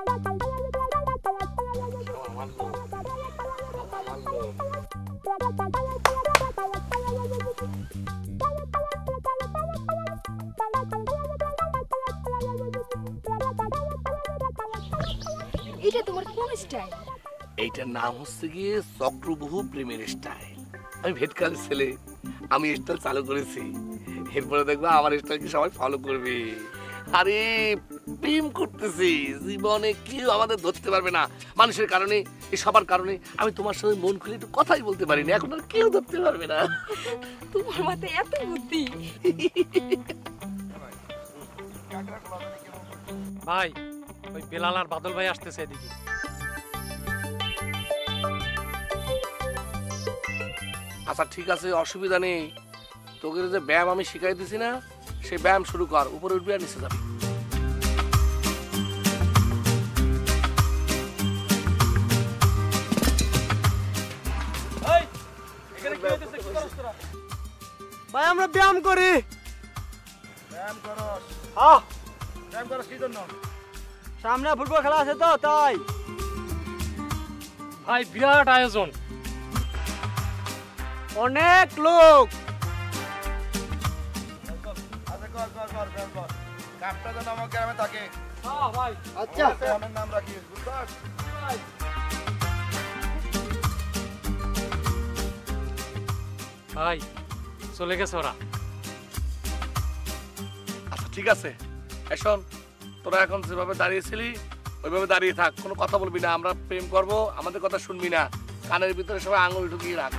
এটা তোমার কোন স্টাইল? এইটার নাম হচ্ছে কি চক্রবহু প্রিমিয়ার স্টাইল। আমি ভেটকাল ছেলে, আমি স্টাইল চালু করেছি। এরপরে দেখবো আমার স্টাইল কি সবাই ফলো করবে। আরে প্রেম করতেছি, জীবনে কেউ আমাদের ধরতে পারবে না। মানুষের কারণে, সবার কারণে আমি তোমার সঙ্গে মন খুলে একটু কথাই বলতে পারি না। এখন আর কেউ ধরতে পারবে না। তোমার মাথায় এত বুদ্ধি। ভাই, ওই বেলাল আর বাদল ভাই আসতেছে এদিকে। আচ্ছা ঠিক আছে, অসুবিধা নেই। তোকে যে ব্যায়াম আমি শিখাই দিছি না, সেই ব্যায়াম শুরু কর। উপরে উঠবি আর নিচে যাবি। ভাই আমরা ব্যায়াম করি। ব্যায়াম করস? হ্যাঁ। ব্যায়াম করস কি জন্য? সামনে ফুটবল খেলা আছে তো, তাই। ভাই বিরাট আয়োজন, অনেক লোক। কাপটা যেন আমার গ্রামে থাকে। হ্যাঁ ভাই। আচ্ছা আমার নাম রাখিস গুরদাস। ভাই চলে গেছে ওরা। আচ্ছা ঠিক আছে, এখন তোরা এখন যেভাবে দাঁড়িয়েছিলি ওইভাবে দাঁড়িয়ে থাক। কোনো কথা বলবি না। আমরা প্রেম করবো, আমাদের কথা শুনবি না। কানের ভিতরে সবাই আঙুল ঢুকিয়ে রাখ।